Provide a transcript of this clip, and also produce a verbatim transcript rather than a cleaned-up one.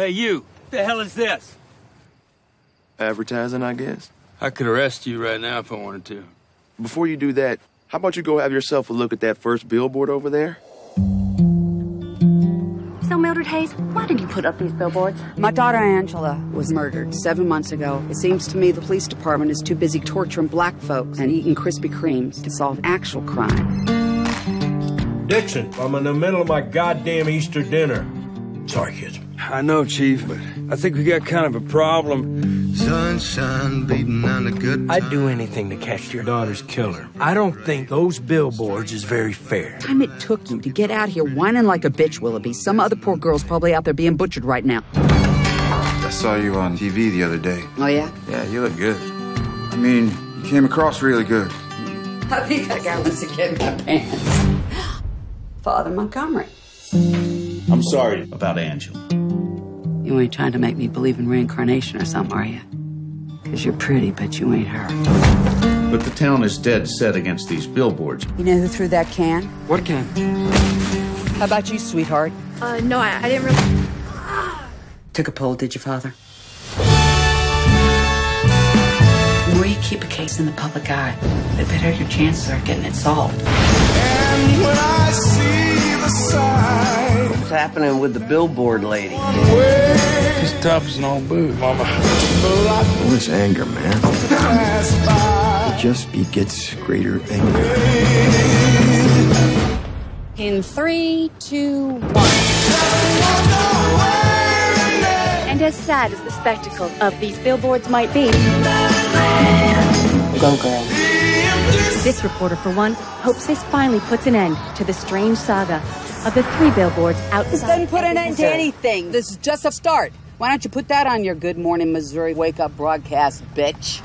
Hey, you, what the hell is this? Advertising, I guess. I could arrest you right now if I wanted to. Before you do that, how about you go have yourself a look at that first billboard over there? So, Mildred Hayes, why did you put up these billboards? My daughter Angela was murdered seven months ago. It seems to me the police department is too busy torturing black folks and eating Krispy Kremes to solve actual crime. Dixon, I'm in the middle of my goddamn Easter dinner. Sorry, kids. I know, Chief, but I think we got kind of a problem. Sunshine beating on a good time. I'd do anything to catch your daughter's killer. I don't think those billboards is very fair. The time it took you to get out here whining like a bitch, Willoughby. Some other poor girl's probably out there being butchered right now. I saw you on T V the other day. Oh, yeah? Yeah, you look good. I mean, you came across really good. I think I got once again my pants. Father Montgomery. I'm sorry about Angela. You ain't trying to make me believe in reincarnation or something, are you? Because you're pretty, but you ain't her. But the town is dead set against these billboards. You know who threw that can? What can? How about you, sweetheart? Uh, no, I, I didn't really... Took a poll, did you, Father? The more you keep a case in the public eye, the better your chances are getting it solved. And when I see the sign... What's happening with the billboard lady? She's tough as an old boot, Mama. All this anger, man. It just begets greater anger. In three, two, one. And as sad as the spectacle of these billboards might be... Go, girl. This reporter, for one, hopes this finally puts an end to the strange saga of the three billboards outside. This doesn't put an end to anything. This is just a start. Why don't you put that on your Good Morning Missouri wake-up broadcast, bitch?